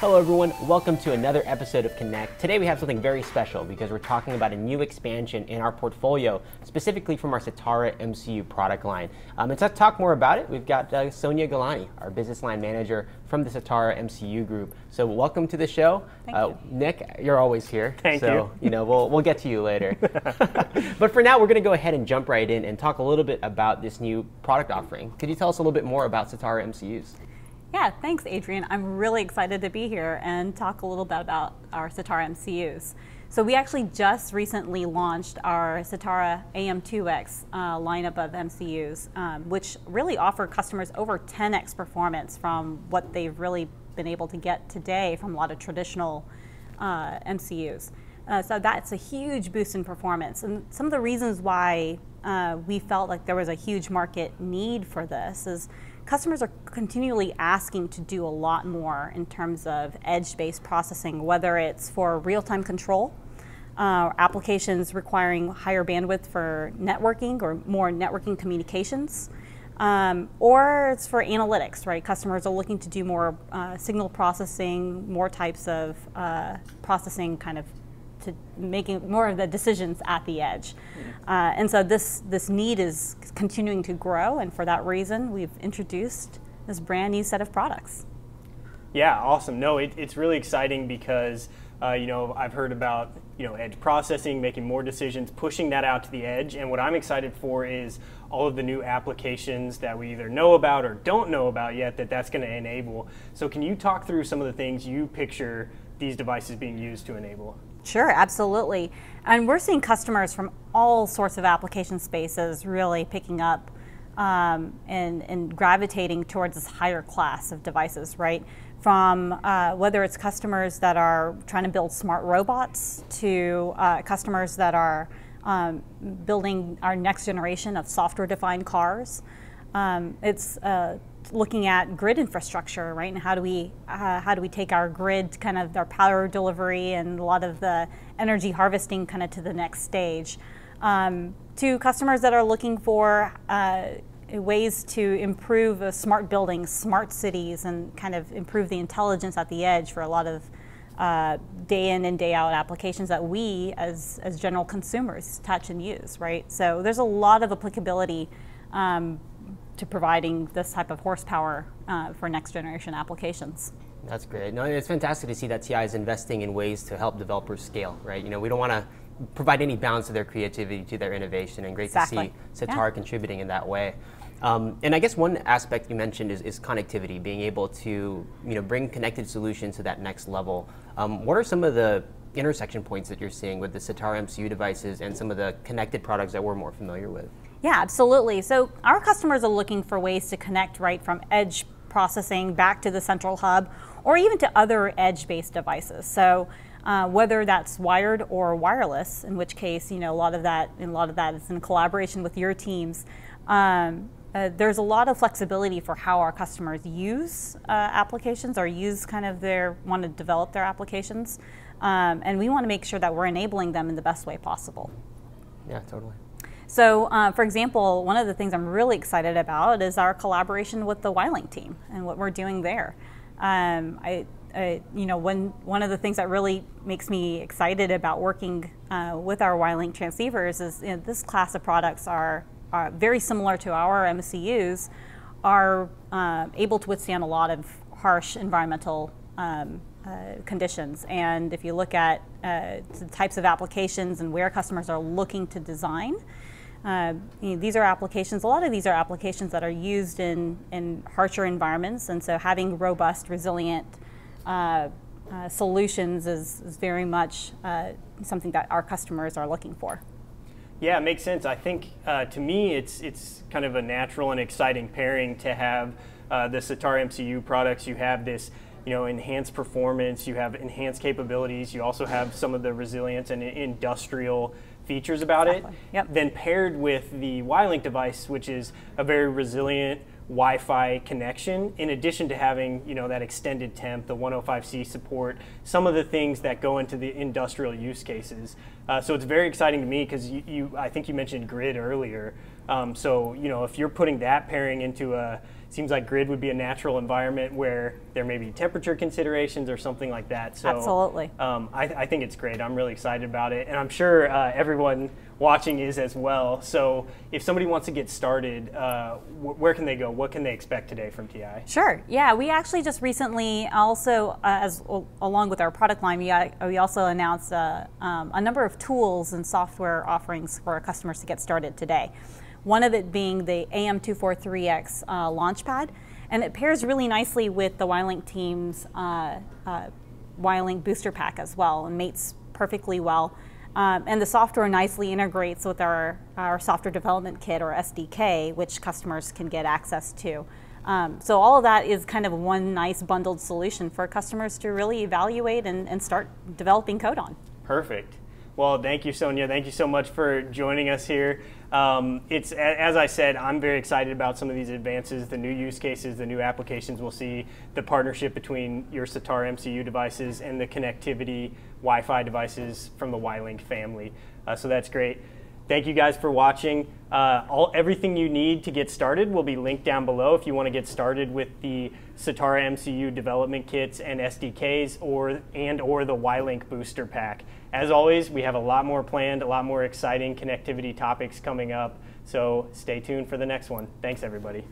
Hello everyone, welcome to another episode of Connect. Today we have something very special because we're talking about a new expansion in our portfolio, specifically from our Sitara MCU product line. And to talk more about it, we've got Sonia Galani, our business line manager from the Sitara MCU group. So welcome to the show. Thank you. Nick, you're always here. Thank you. You know, we'll get to you later. But for now, we're gonna go ahead and jump right in and talk a little bit about this new product offering. Could you tell us a little bit more about Sitara MCUs? Yeah, thanks Adrian. I'm really excited to be here and talk a little bit about our Sitara MCUs. So we actually just recently launched our Sitara AM2X lineup of MCUs, which really offer customers over 10x performance from what they've really been able to get today from a lot of traditional MCUs. So that's a huge boost in performance. And some of the reasons why we felt like there was a huge market need for this is customers are continually asking to do a lot more in terms of edge-based processing, whether it's for real-time control, applications requiring higher bandwidth for networking or more networking communications, or it's for analytics, right? Customers are looking to do more signal processing, more types of processing kind of to making more of the decisions at the edge. And so this need is continuing to grow, and for that reason we've introduced this brand new set of products. Yeah, awesome. No, it's really exciting because you know, I've heard about, you know, edge processing, making more decisions, pushing that out to the edge, and what I'm excited for is all of the new applications that we either know about or don't know about yet that's going to enable. So can you talk through some of the things you picture these devices being used to enable? Sure, absolutely. And we're seeing customers from all sorts of application spaces really picking up and gravitating towards this higher class of devices, right? From whether it's customers that are trying to build smart robots to customers that are building our next generation of software-defined cars. It's looking at grid infrastructure, right? And how do we take our grid, kind of our power delivery and a lot of the energy harvesting kind of to the next stage. To customers that are looking for ways to improve smart buildings, smart cities, and kind of improve the intelligence at the edge for a lot of day in and day out applications that we as general consumers touch and use, right? So there's a lot of applicability to providing this type of horsepower for next generation applications. That's great. No, it's fantastic to see that TI is investing in ways to help developers scale, right? You know, we don't want to provide any bounds to their creativity, to their innovation, and great to see Sitara contributing in that way. And I guess one aspect you mentioned is connectivity, being able to, you know, bring connected solutions to that next level. What are some of the intersection points that you're seeing with the Sitara MCU devices and some of the connected products that we're more familiar with? Yeah, absolutely. So our customers are looking for ways to connect right from edge processing back to the central hub or even to other edge-based devices. So whether that's wired or wireless, in which case, you know, a lot of that is in collaboration with your teams. There's a lot of flexibility for how our customers use applications or use kind of want to develop their applications. And we want to make sure that we're enabling them in the best way possible. Yeah, totally. So, for example, one of the things I'm really excited about is our collaboration with the WiLink team and what we're doing there. You know, one of the things that really makes me excited about working with our WiLink transceivers is, you know, this class of products are very similar to our MCUs, are able to withstand a lot of harsh environmental conditions. And if you look at the types of applications and where customers are looking to design, you know, these are applications, a lot of these are applications that are used in harsher environments, and so having robust, resilient solutions is very much something that our customers are looking for. Yeah, it makes sense. I think to me it's kind of a natural and exciting pairing to have the Sitara MCU products. You have this, you know, enhanced performance, you have enhanced capabilities, you also have some of the resilience and industrial features about it. Yep. Then paired with the WiLink device, which is a very resilient Wi-Fi connection, in addition to having, you know, that extended temp, the 105C support, some of the things that go into the industrial use cases. So it's very exciting to me because I think you mentioned grid earlier. So, you know, if you're putting that pairing into a seems like grid would be a natural environment where there may be temperature considerations or something like that. So, absolutely. I think it's great. I'm really excited about it, and I'm sure everyone watching is as well. So if somebody wants to get started, where can they go? What can they expect today from TI? Sure. Yeah, we actually just recently also, along with our product line, we also announced a number of tools and software offerings for our customers to get started today. One of it being the AM243x LaunchPad, and it pairs really nicely with the WiLink team's WiLink booster pack as well, and mates perfectly well. And the software nicely integrates with our software development kit, or SDK, which customers can get access to. So all of that is kind of one nice bundled solution for customers to really evaluate and start developing code on. Perfect. Well, thank you, Sonia. Thank you so much for joining us here. It's, as I said, I'm very excited about some of these advances, the new use cases, the new applications we'll see, the partnership between your Sitara MCU devices and the connectivity Wi-Fi devices from the WiLink family. So that's great. Thank you guys for watching. Everything you need to get started will be linked down below if you want to get started with the Sitara MCU development kits and SDKs or the WiLink booster pack. As always, we have a lot more planned, a lot more exciting connectivity topics coming up, so stay tuned for the next one. Thanks, everybody.